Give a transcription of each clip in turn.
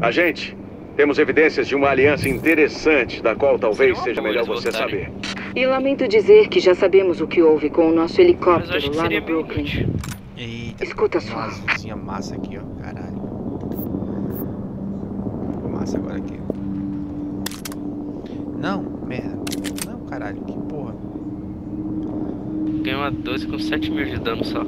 Agente, temos evidências de uma aliança interessante, da qual talvez seja melhor você saber. E lamento dizer que já sabemos o que houve com o nosso helicóptero lá no Brooklyn. Eita, escuta só. Nossa, tinha massa aqui, ó. Caralho. Ficou massa agora aqui. Não, merda. Não, caralho, que porra. Ganhou uma 12 com 7 mil de dano só.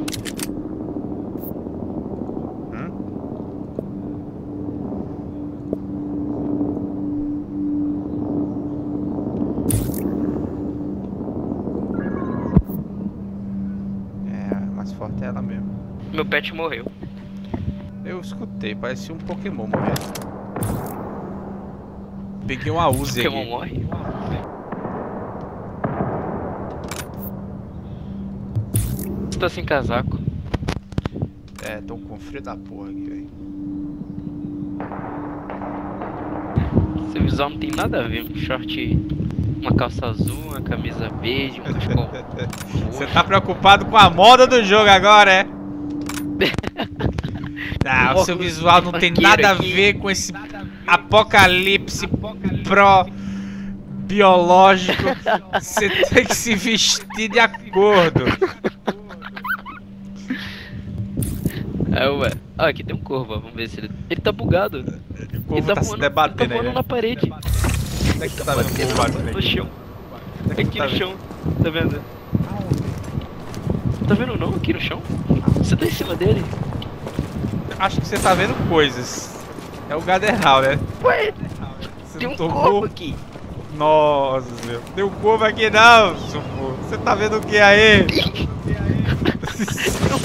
Meu pet morreu. Eu escutei, parecia um Pokémon morrendo. Peguei uma Uzi. Pokémon aqui. Morre? Tô sem casaco. É, tô com frio da porra aqui, velho. Seu visual não tem nada a ver com short. Uma calça azul, uma camisa verde, um cachecol. Você tá preocupado com a moda do jogo agora, é? Ah, o seu visual não tem nada a ver com esse apocalipse pró-biológico. Você tem que se vestir de acordo. Ah, ué. Ah, aqui tem um corvo, vamos ver se ele... Ele tá bugado. O corvo tá se debatendo aí. Ele tá voando na parede. Onde é que tá vendo? No chão. Aqui no chão. Tá vendo? Tá vendo não? Aqui no chão? Você tá em cima dele? Acho que você tá vendo coisas. É o Gaderral, né? Ué, você tem um corvo aqui. Nossa, meu. Tem um corvo aqui não, supor. Você tá vendo o que aí? Tem um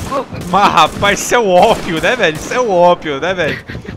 corvo aqui. Mas rapaz, isso é o ópio, né, velho? Isso é o ópio, né, velho?